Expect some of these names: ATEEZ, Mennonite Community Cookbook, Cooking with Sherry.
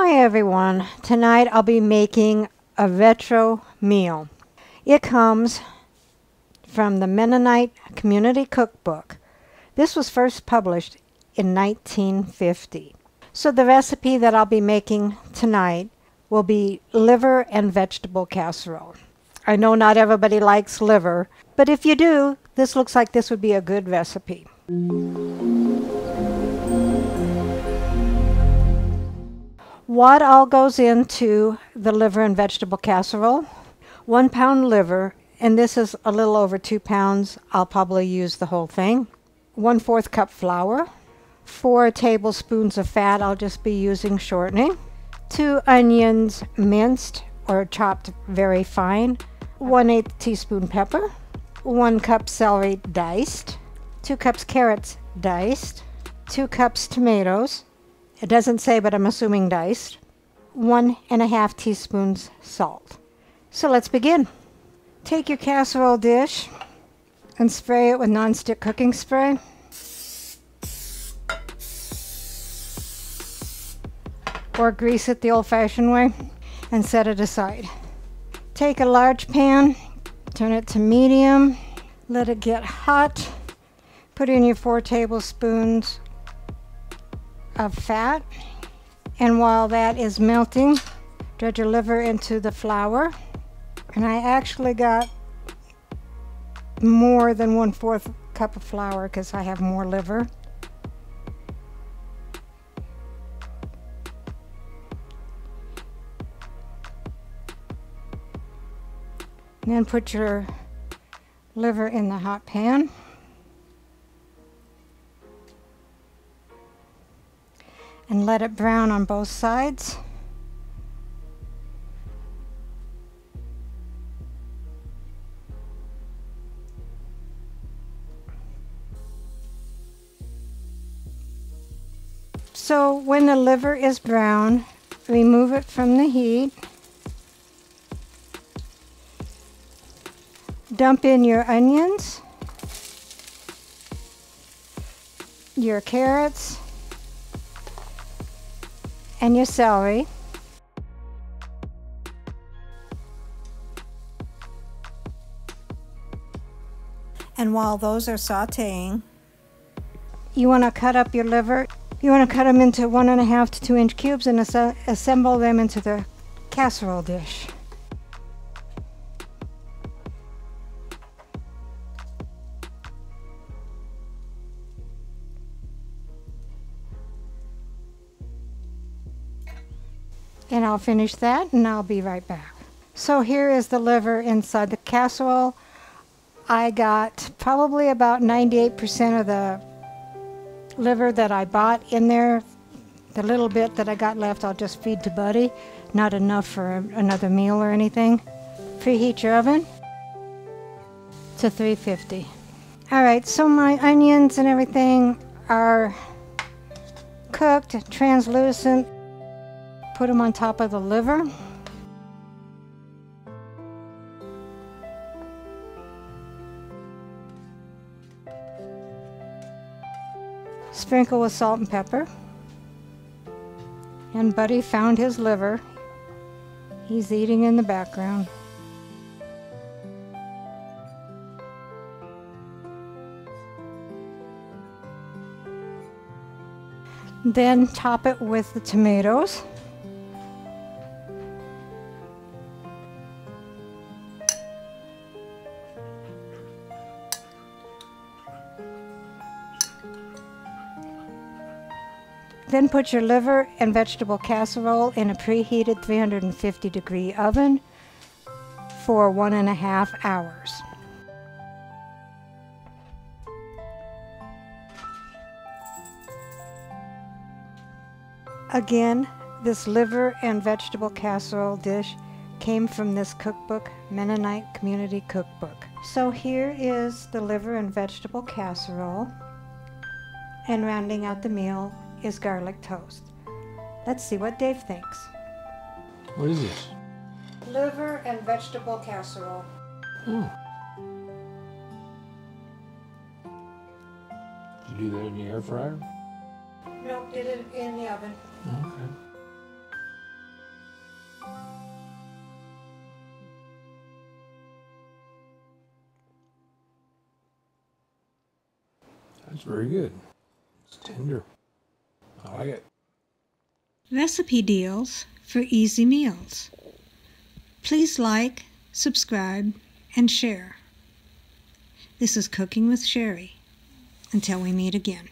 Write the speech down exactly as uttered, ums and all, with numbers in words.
Hi everyone, tonight I'll be making a retro meal. It comes from the Mennonite Community Cookbook. This was first published in nineteen fifty. So the recipe that I'll be making tonight will be liver and vegetable casserole. I know not everybody likes liver, but if you do, this looks like this would be a good recipe. What all goes into the liver and vegetable casserole? One pound liver, and this is a little over two pounds. I'll probably use the whole thing. One fourth cup flour, four tablespoons of fat. I'll just be using shortening. Two onions minced or chopped very fine. One eighth teaspoon pepper. One cup celery diced. Two cups carrots diced. Two cups tomatoes. It doesn't say, but I'm assuming diced. One and a half teaspoons salt. So let's begin. Take your casserole dish and spray it with nonstick cooking spray. Or grease it the old-fashioned way and set it aside. Take a large pan, turn it to medium, let it get hot. Put in your four tablespoons of fat, and while that is melting, dredge your liver into the flour. And I actually got more than one fourth cup of flour because I have more liver. And then put your liver in the hot pan. And let it brown on both sides. So when the liver is brown, remove it from the heat. Dump in your onions, your carrots, and your celery. And while those are sauteing, you want to cut up your liver. You want to cut them into one and a half to two inch cubes and as assemble them into the casserole dish. And I'll finish that and I'll be right back. So here is the liver inside the casserole. I got probably about ninety-eight percent of the liver that I bought in there. The little bit that I got left I'll just feed to Buddy. Not enough for another meal or anything. Preheat your oven to three fifty. Alright, so my onions and everything are cooked, translucent. Put them on top of the liver. Sprinkle with salt and pepper. And Buddy found his liver. He's eating in the background. Then top it with the tomatoes. Then put your liver and vegetable casserole in a preheated three hundred fifty degree oven for one and a half hours. Again, this liver and vegetable casserole dish came from this cookbook, Mennonite Community Cookbook. So here is the liver and vegetable casserole, and rounding out the meal is garlic toast. Let's see what Dave thinks. What is this? Liver and vegetable casserole. Mm. Did you do that in the air fryer? Nope, did it in the oven. Okay. That's very good. It's tender. I like it. Recipe deals for easy meals. Please like, subscribe, and share. This is Cooking with Sherry. Until we meet again.